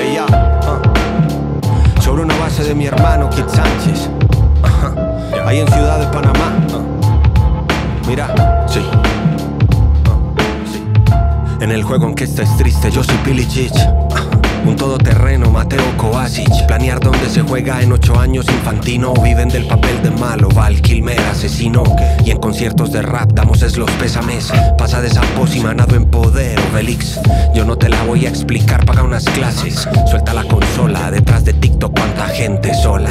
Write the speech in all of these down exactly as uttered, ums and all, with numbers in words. Ella, uh, sobre una base de mi hermano Kid Sánchez, uh, ahí en Ciudad de Panamá. uh, Mira, sí. Uh, sí En el juego en que estés triste, yo soy Pilichich, uh, un todoterreno, Mateo Kovacic. Planear donde se juega en ocho años infantino. Viven del papel de malo, Val Quilmer, asesino. Y en conciertos de rap damos es los pésames. Pasa de esa pócima, nado en poder, o Félix. Yo no te la voy a explicar, paga unas clases. Suelta la consola, detrás de TikTok cuánta gente sola.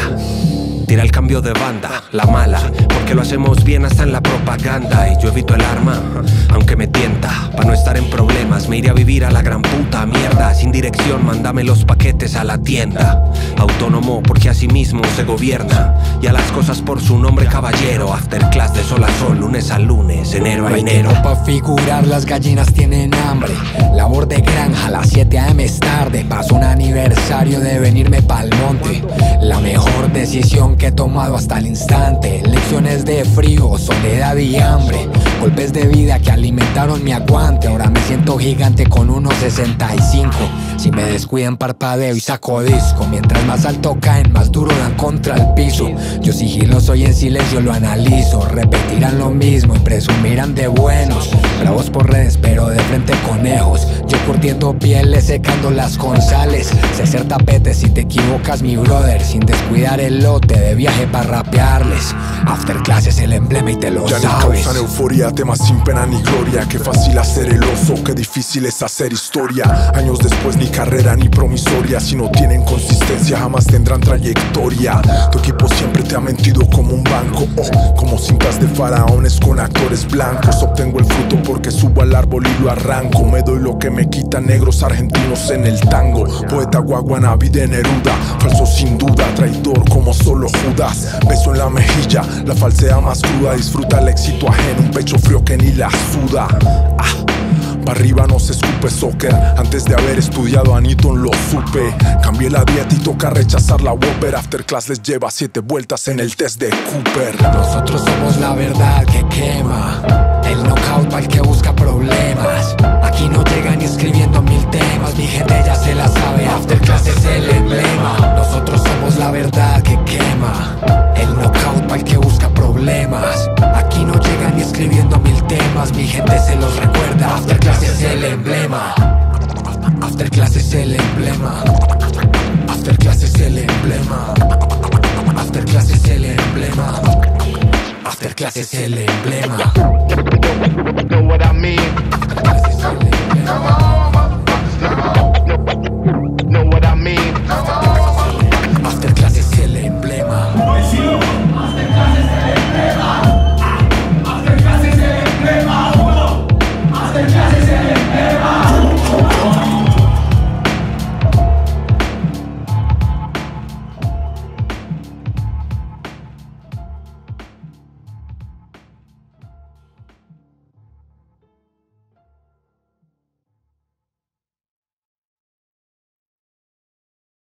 Tira el cambio de banda, la mala, porque lo hacemos bien hasta en la propaganda. Y yo evito el arma, aunque me tienta. Pa' no estar en problemas, me iré a vivir a la gran puta mierda. Sin dirección, mándame los paquetes a la tienda. Autónomo, porque así mismo se gobierna. Y a las cosas por su nombre, caballero. Afterclass de sol a sol, lunes a lunes, enero a enero. Pa' figurar, las gallinas tienen hambre. Labor de granja, a las siete a m es tarde. Pasó un aniversario de venirme pa'l monte. La mejor decisión que he tomado hasta el instante. Lecciones de frío, soledad y hambre. Golpes de vida que alimentaron mi aguante. Ahora me siento gigante con uno sesenta y cinco. Si me descuidan parpadeo y saco disco. Mientras más alto caen, más duro dan contra el piso. Yo sigiloso y en silencio lo analizo. Repetirán lo mismo y presumirán de buenos. Bravos por redes pero de frente conejos. Yo curtiendo pieles, secando las consales. Se hacer tapetes si te equivocas, mi brother. Sin descuidar el lote de viaje para rapearles. Afterclass es el emblema y te lo ya sabes. Ya causan euforia, temas sin pena ni gloria. Qué fácil hacer el oso, qué difícil es hacer historia. Años después ni carrera ni promisoria. Si no tienen consistencia jamás tendrán trayectoria. Tu equipo siempre te ha mentido como un banco. Oh, como cintas de faraones con actores blancos. Obtengo el fruto porque subo al árbol y lo arranco. Me doy lo que me quitan negros argentinos en el tango. Poeta guaguanabí de Neruda, falso sin duda, traidor como solo Judas. Beso en la mejilla, la falsedad más cruda. Disfruta el éxito ajeno, un pecho frío que ni la suda. Ah. Para arriba no se escupe soccer. Antes de haber estudiado a Newton lo supe. Cambié la dieta y toca rechazar la Whopper. Afterclass les lleva siete vueltas en el test de Cooper. Nosotros somos la verdad que quema. El knockout para el que busca problemas. Aquí no llegan ni escribiendo mil temas. Mi gente ya se la sabe, Afterclass es el emblema. Nosotros somos la verdad que quema. El knockout para el que busca problemas. Aquí no llegan ni escribiendo mil temas. Mi gente se los recuerda, Afterclass es el emblema. Afterclass es el emblema. Afterclass es el emblema. Afterclass es el emblema. Afterclass es el emblema.